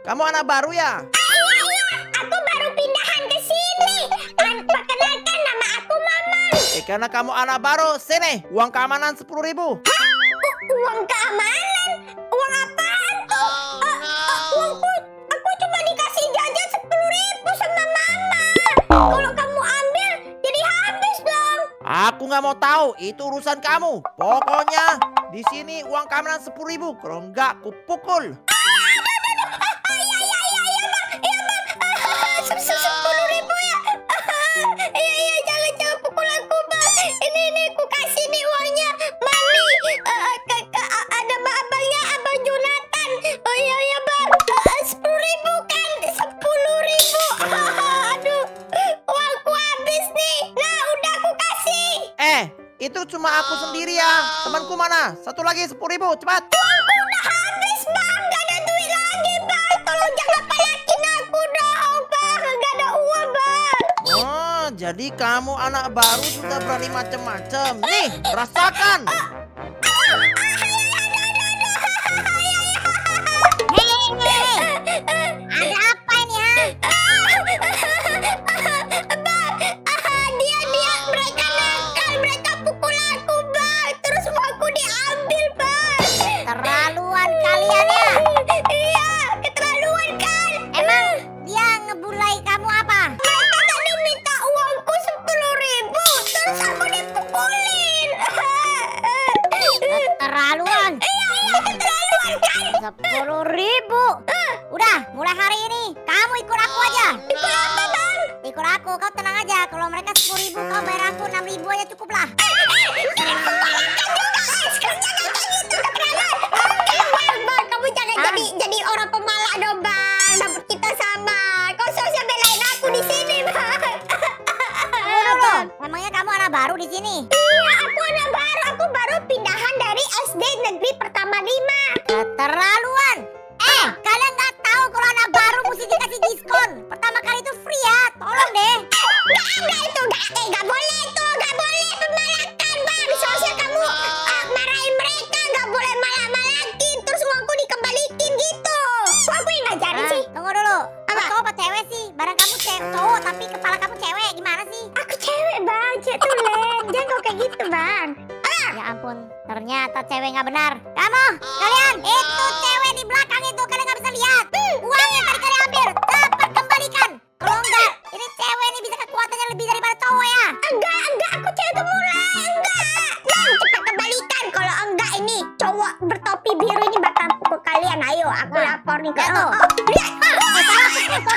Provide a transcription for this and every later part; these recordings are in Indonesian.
Kamu anak baru ya? Iya, aku baru pindahan ke sini. Perkenalkan, nama aku Momon. Karena kamu anak baru, sini uang keamanan 10.000. Hah? Uang keamanan? Uang apaan? Aku cuma dikasih jajan 10.000 sama mama. Kalau kamu ambil, jadi habis dong. Aku nggak mau tahu, itu urusan kamu. Pokoknya di sini uang keamanan 10.000. Kalau enggak, aku pukul. Itu cuma aku sendiri ya. Temanku mana? Satu lagi 10.000, cepat. Uangku udah habis, Bang. Gak ada duit lagi, Bang. Tolong jangan pelakin aku dong, Bang. Gak ada uang, Bang. Oh, jadi kamu anak baru sudah berani macam-macam. Nih, rasakan. Ternyata cewek nggak benar. Kamu, kalian, itu cewek di belakang itu kalian nggak bisa lihat. Uang yang tadi kalian ambil cepat kembalikan. Kalau enggak, ini cewek ini bisa kekuatannya lebih daripada cowok ya. Enggak, aku cewek gemulai, enggak. Cepat kembalikan. Kalau enggak ini cowok bertopi biru ini bakal pukul kalian. Ayo, aku lapor nih ke lo. Lihat, sorry, aku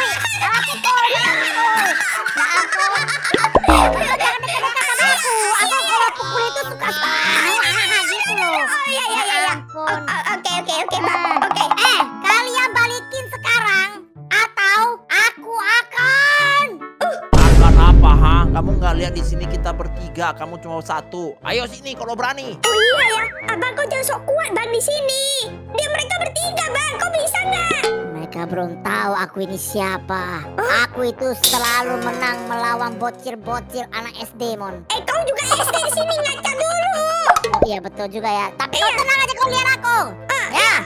Oke, Bang. Oke. Kalian balikin sekarang atau aku akan. Akan apa, ha? Kamu nggak lihat di sini kita bertiga, kamu cuma satu. Ayo sini kalau berani. Oh iya ya. Abang kok jangan sok kuat, Bang, di sini. Dia mereka bertiga, Bang. Kok bisa nggak? Mereka belum tahu aku ini siapa. Aku itu selalu menang melawan bocil-bocil anak SD, Mon. Kau juga SD di sini, ngaca dulu. Oh iya, betul juga ya. Tapi kau tenang aja, kau lihat aku. Ya,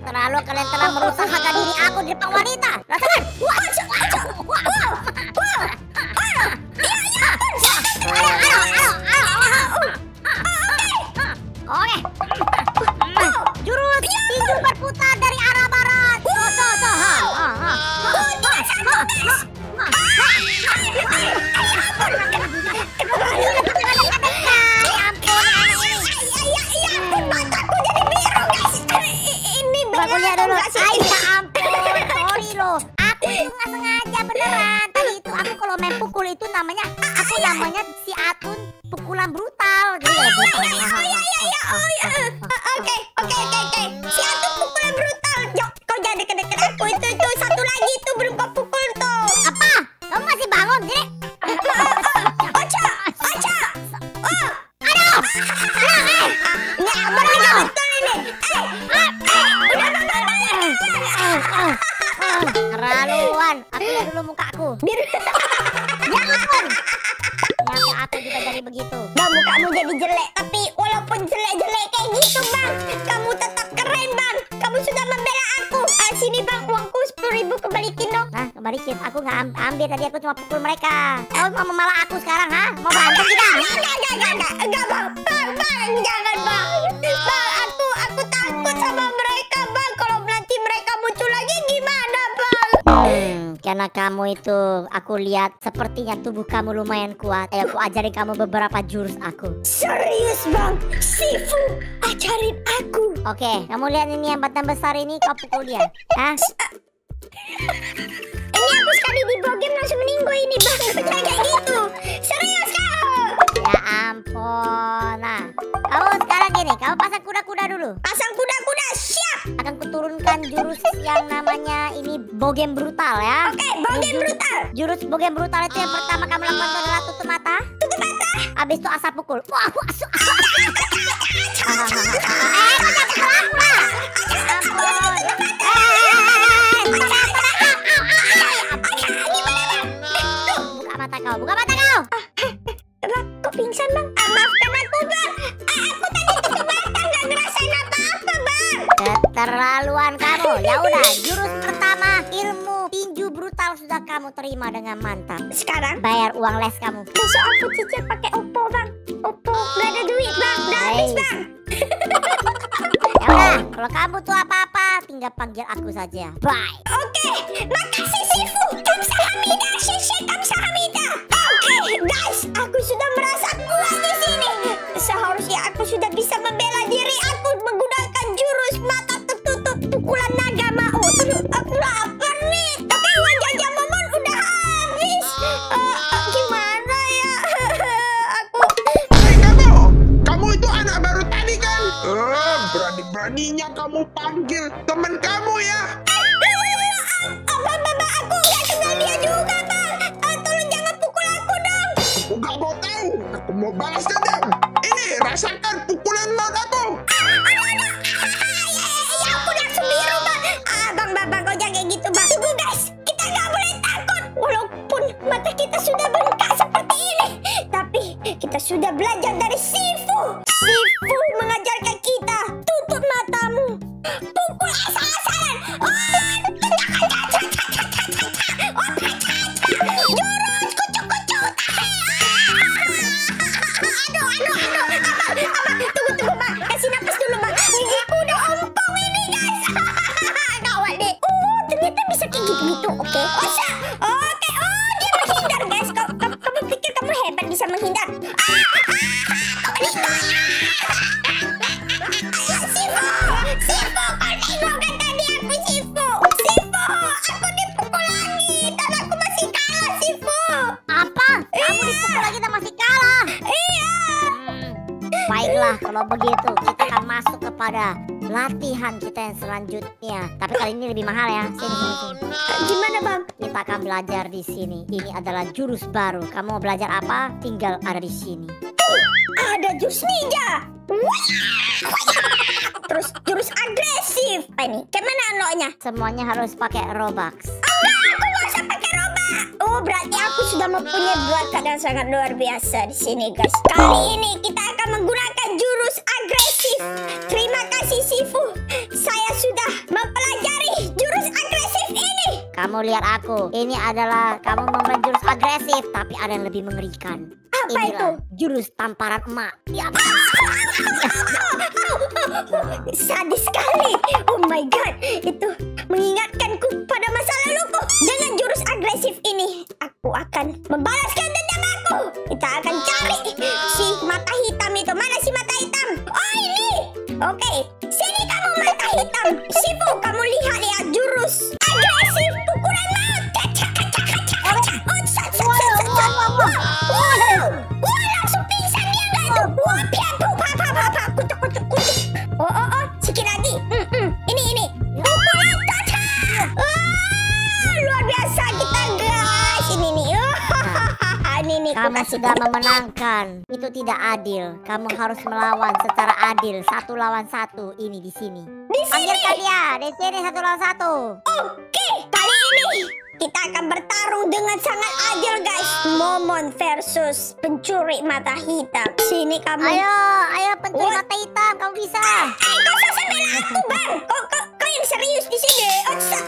terlalu kalian telah merusak harga diri aku di depan wanita. Rasakan. Oke. Jurus tinju berputar dari arah barat. Kuliah dulu, ya ampun, sorry loh. Aku itu nggak sengaja beneran. Tadi itu aku kalau main pukul itu namanya, aku namanya si Atun pukulan brutal. Oke. Si Atun pukulan brutal. Jok, kau jangan deket-deket aku itu satu lagi itu berupa pukul tuh. Apa? Kamu masih bangun, Dek? Keraluan, aku lihat dulu mukaku. Jangan. Nyata aku juga jadi begitu. Bang, mukamu jadi jelek. Tapi walaupun jelek-jelek kayak gitu, Bang, kamu tetap keren, Bang. Kamu sudah membela aku. Sini, Bang, uangku. balikin. Aku nggak ambil tadi, aku cuma pukul mereka. Kau mau malah aku sekarang, ha? Mau berantem kita? Enggak, Bang. Bang, jangan, Bang. Bang, aku takut sama mereka, Bang. Kalau nanti mereka muncul lagi gimana, Bang? Karena kamu itu aku lihat sepertinya tubuh kamu lumayan kuat. Ayo aku ajarin kamu beberapa jurus aku. Serius, Bang? Sifu ajarin aku? Oke, kamu lihat ini yang batang besar ini, kau pukul dia. Hah? Ini aku sekali di game langsung meninggal ini, Bang. Kayak gitu. Serius kau? Ya ampun. Nah, kamu sekarang gini, kamu pasang kuda-kuda dulu. Pasang kuda-kuda, siap. Akan kuturunkan jurus yang namanya ini bogem brutal ya. Oke, bogem brutal. Jurus bogem brutal itu yang pertama kamu lakukan adalah tutup mata. Tutup mata. Habis itu asap pukul. Wah, aku asap. Buka mata kau. Bang, kok pingsan, Bang? Maafkan aku, Bang. Aku tadi tutup mata, nggak ngerasain apa-apa, Bang. Keterlaluan kamu. Ya udah, jurus pertama ilmu tinju brutal sudah kamu terima dengan mantap. Sekarang bayar uang les kamu. Besok aku cicil pakai Oppo, Bang. Oppo, nggak ada duit, Bang. Udah habis, Bang. Ya udah, kalau kamu tuh apa-apa, tinggal panggil aku saja. Bye. Oke, makasih Sifu. Kamsahamnida, Shishi Kamsahamnida. Oke, guys, aku sudah merasa kuat di sini. Seharusnya aku sudah bisa membela diri aku menggunakan jurus mata tertutup pukulan naga mau. Aku lapar nih, tapi wajahnya Momon udah habis. Gimana ya? Aku. Kamu itu anak baru tadi kan? Berani-beraninya kamu panggil teman kamu ya? Aku nggak kenal dia juga, Bang. Tolong jangan pukul aku dong. Aku nggak mau tahu. Aku mau balas dendam. Ini rasakan pukulan kamu. Ya aku langsung biru, Bang. Bang, kau jangan kayak gitu, Bang. Tunggu, guys. Kita nggak boleh takut. Walaupun mata kita sudah bengkak seperti ini, tapi kita sudah belajar dari Sifu. Sifu mengajarkan kita tutup matamu, pukul asal-asalan. Kalau begitu kita akan masuk kepada latihan kita yang selanjutnya. Tapi kali ini lebih mahal ya. Sini. Gimana, Bang? Kita akan belajar di sini. Ini adalah jurus baru. Kamu mau belajar apa? Tinggal ada di sini. Ada jurus ninja. Terus jurus agresif. Apa ini? Kemana unlocknya? Semuanya harus pakai Robux. Enggak, aku gak usah pakai Robux. Oh, berarti aku sudah mempunyai bakat yang sangat luar biasa di sini, guys. Kali ini kita akan menggunakan jurus agresif. Terima kasih, Sifu. Saya sudah mempelajari jurus agresif ini. Kamu lihat aku. Ini adalah kamu mempelajari jurus agresif, tapi ada yang lebih mengerikan. Apa itu? Jurus tamparan emak. Ya, sadis sekali. Oh my god, itu mengingatkanku pada masa laluku. Dengan jurus agresif ini, aku akan membalaskan dendam aku. Kita akan cari si mata hitam itu. Mana si mata hitam? Oh, ini. Oke, sini kamu mata hitam. Sifu, kamu lihat jurus agresif pukulan maut. Wah, langsung pingsan dia gak itu. Wah, piampu, papa, kucuk. Oh, sikit lagi. Ini. Pukulan kaca. Wah, luar biasa kita, guys. Ini. Ini. Kamu sudah memenangkan. Itu tidak adil. Kamu harus melawan secara adil. 1 lawan 1. Ini di sini. Panggilkan dia. Di sini 1 lawan 1. Oke, kali ini kita akan bertarung dengan sangat adil, guys. Momon versus pencuri mata hitam. Sini kamu. Ayo pencuri mata hitam, kamu bisa. Kau susah bela aku, Bang. Kau yang serius di sini. Otsa.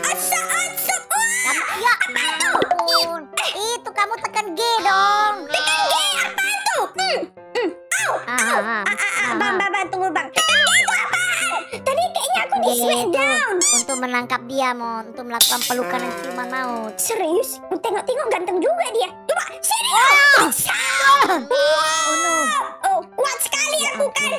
Momon untuk melakukan pelukan dan ciuman maut. Serius? Tengok-tengok ganteng juga dia. Coba sini. Oh no. Oh, kuat sekali aku kan.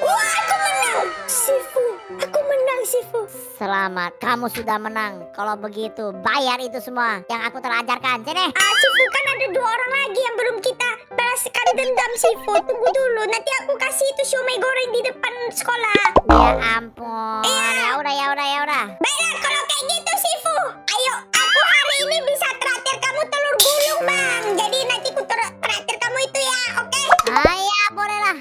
Wah, aku menang. Sifu, aku menang Sifu. Selamat, kamu sudah menang. Kalau begitu, bayar itu semua yang aku telah ajarkan. Sini. Sifu, kan ada dua orang lagi yang belum kita balaskan dendam Sifu. Tunggu dulu, nanti aku kasih itu siomay goreng di depan sekolah. Ya ampun. Ya udah. Baiklah kalau kayak gitu Sifu. Ayo, aku hari ini bisa traktir kamu telur gulung, Bang. Jadi nanti aku traktir kamu itu ya, oke? Ah iya, bolehlah.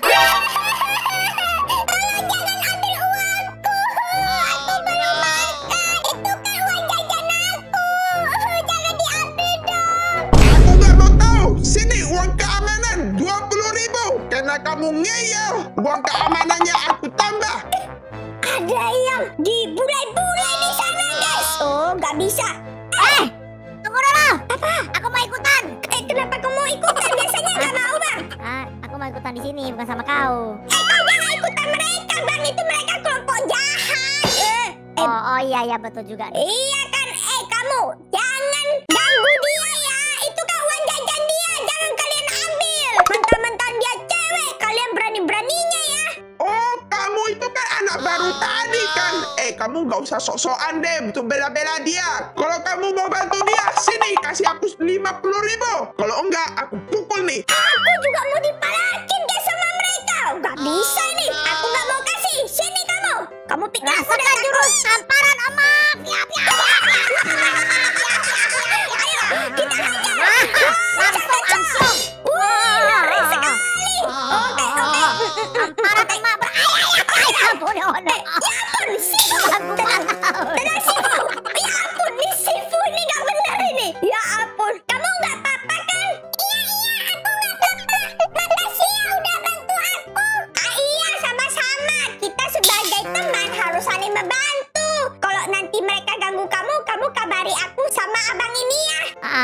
Kamu ngeyel, uang keamanannya aku tambah. Ada yang dibulai-bulai di sana, guys. Oh, nggak bisa. Tunggu dulu. Apa? Aku mau ikutan. Kenapa kamu mau ikutan? Biasanya nggak mau, Bang. Aku mau ikutan di sini, bukan sama kau. Kau jangan ikutan mereka, Bang. Itu mereka kelompok jahat. Oh iya betul juga. Iya kan? Kamu jangan ganggu dia ya. Itu kan uang jajan dia. Jangan kalian ambil. Mentang-mentang dia kalian berani-beraninya ya. Oh, kamu itu kan anak baru tadi kan. Kamu gak usah sok-sokan deh untuk bela-bela dia. Kalau kamu mau bantu dia, sini kasih aku 50.000. Kalau enggak, aku pukul nih. Aku juga mau dipalakin guys sama mereka. Gak bisa nih, aku gak mau kasih. Sini kamu. Kamu pikir aku udah jurus samparan emak. Ayo, kita hajar. Langsung.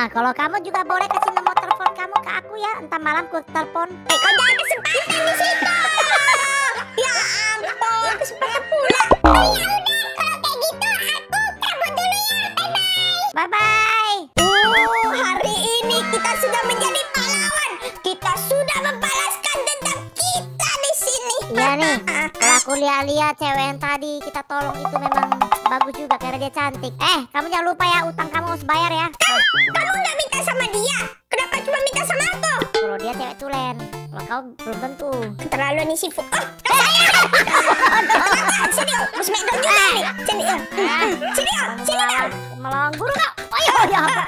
Kalau kamu juga boleh kasih nomor telepon kamu ke aku ya, entar malam ku telepon. Kau jangan kesempatan di situ. Ya ampun, kesempatan pula. Oh ya udah, kalau kayak gitu aku cabut dulu ya. Bye bye. Hari ini kita sudah menjadi pahlawan. Kita sudah membalaskan dendam kita di sini. Iya nih. Kalau aku lihat-lihat cewek yang tadi kita tolong itu memang bagus juga karena dia cantik. Kamu jangan lupa ya, utang kamu harus bayar ya. Kamu nggak minta sama dia? Kenapa cuma minta sama aku? Kalau dia cewek tulen, kalau kau belum tentu. Terlalu nih Sifu. Sini, harus main dong juga nih. Sini. Melong guru kau. Ayo, ya ampun.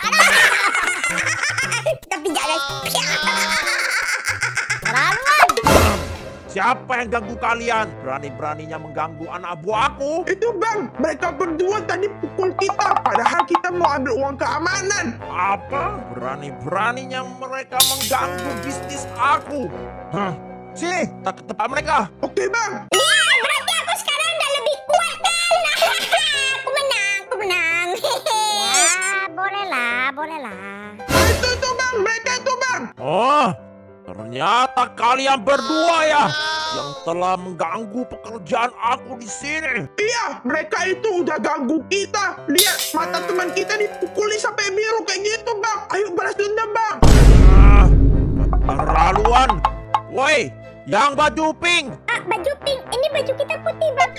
Kita pijak guys. Siapa yang ganggu kalian? Berani-beraninya mengganggu anak buah aku. Itu Bang, mereka berdua tadi pukul kita. Padahal kita mau ambil uang keamanan. Apa? Berani-beraninya mereka mengganggu bisnis aku. Hah? Sini, tak ketepah mereka. Oke Bang. Iya, berarti aku sekarang udah lebih kuat kan? Aku menang. Ya, bolehlah. Itu Bang, mereka itu Bang. Oh. Ternyata kalian berdua ya yang telah mengganggu pekerjaan aku di sini. Iya, mereka itu udah ganggu kita. Lihat mata teman kita dipukuli sampai biru kayak gitu, Bang. Ayo balas dendam, Bang. Terlaluan. Woi, yang baju pink. Baju pink. Ini baju kita putih, Bang.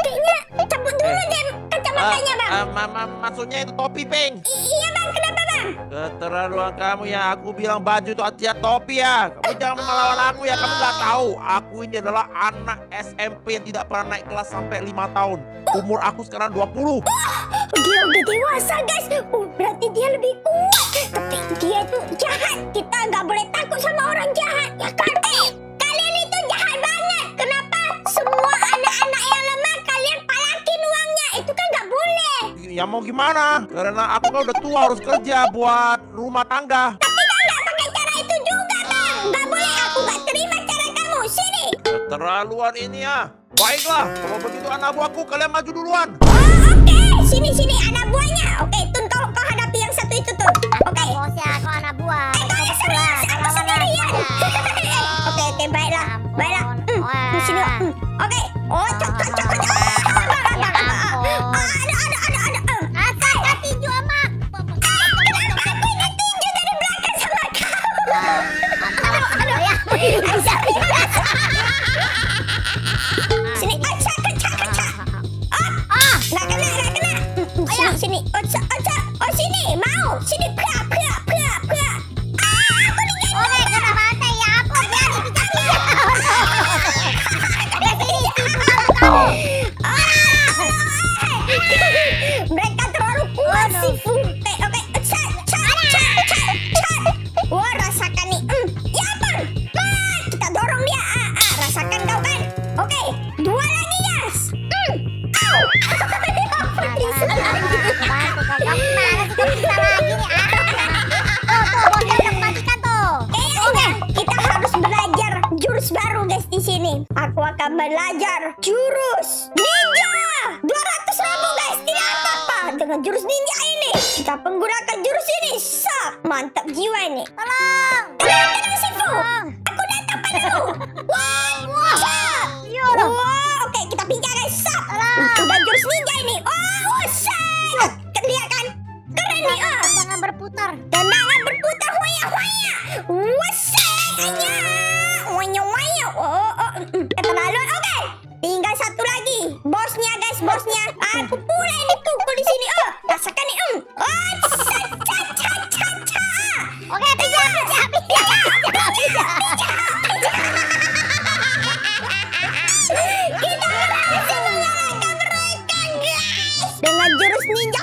Kayaknya cabut dulu deh kacamatanya, Bang. Maksudnya itu topi pink. Iya, Bang. Kenapa, Bang? Keterlaluan kamu ya. Aku bilang baju itu artinya topi ya. Kamu jangan melawan aku ya. Kamu nggak tahu. Aku ini adalah anak SMP yang tidak pernah naik kelas sampai 5 tahun. Umur aku sekarang 20. Dia udah dewasa, guys. Berarti dia lebih kuat. Tapi dia itu jahat. Kita nggak boleh takut sama orang jahat. Ya kan? Kalian itu jahat banget. Kenapa semua anak-anak yang lemah kalian palakin uangnya? Itu kan nggak boleh. Ya mau gimana? Karena aku kan udah tua harus kerja buat rumah tangga. Tapi kan nggak pakai cara itu juga, Bang. Nggak boleh, aku nggak terima cara kamu. Sini. Keterlaluan ini ya. Baiklah, kalau begitu anak buahku kalian maju duluan. Oke. Sini anak buahnya. Oke, Tun, kau hadapi yang satu itu, Tun. Oke. Aku anak buah. Kau serius? Aku sendirian. Oke, baiklah. Oke. Oh, cocok. Ada. Oca, oh sini, mau. Sini, prak, prak, prak, prak. Ah, aku diganggu. Orang kena mata ya, apa? Mereka terlalu puas si Funte. Oke, Oca, Oca, Oca, Oca, Oca. Wah, rasakan nih. Ya ampun. Wah, kita dorong dia. Rasakan kau kan. Oke, dua lagi ya. Kita harus belajar jurus baru guys di sini. Aku akan belajar jurus ninja 200.000 guys, tidak apa-apa. Dengan jurus ninja ini kita menggunakan jurus ini. Mantap jiwa ini. Tolong, tenang Sifu. Aku datang padamu. Oke, kita pinjam guys. Udah jurus ninja ini. Lihat kan? Keren nih. Tendangan berputar. Tendangan berputar. Waya waya. Wasenya. Wanya waya. Keterlaluan. Oke. Tinggal satu lagi. Bosnya guys, bosnya. Aku pula ini pukul di sini. Rasakan nih.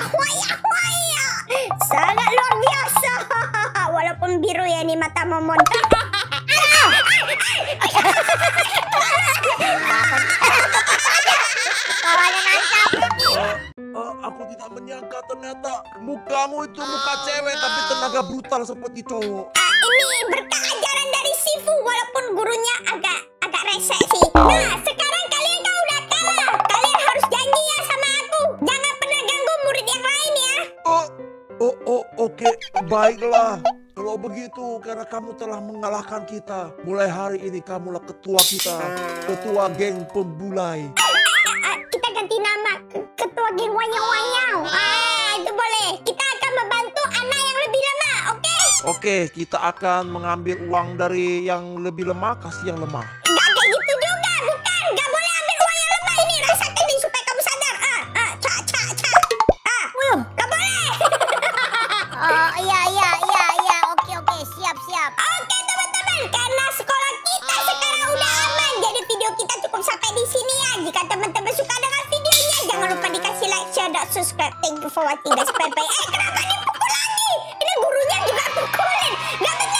Oke, sangat luar biasa. Walaupun biru ya ini mata momon. Aku tidak menyangka ternyata mukamu itu muka cewek tapi tenaga brutal seperti cowok. Ini berkah ajaran dari Sifu walaupun gurunya agak rese sih. Nah, sekarang kalian udah kalah. Kalian harus janji ya sama aku. Jangan pernah ganggu murid yang lain ya. Oke, baiklah. Kalau begitu, karena kamu telah mengalahkan kita, mulai hari ini kamulah ketua kita, ketua geng pembulai. Kita ganti nama, ketua geng wanyang-wanyang. Itu boleh. Kita akan membantu anak yang lebih lemah, oke? Oke, kita akan mengambil uang dari yang lebih lemah, kasih yang lemah. Gak kayak gitu juga, bukan? Gak boleh ambil uang yang lemah ini. Rasakan ini supaya kamu sadar. Gak boleh. Iya, oke, siap. Oke, teman-teman, karena sekolah kita sekarang udah aman, jadi video kita cukup sampai di sini ya. Jika teman-teman suka dengan videonya, jangan lupa dikasih like, share, dan subscribe. Thank you for watching guys. Bye-bye. Kenapa dipukul lagi? Ini gurunya juga pukulin. Gak betul.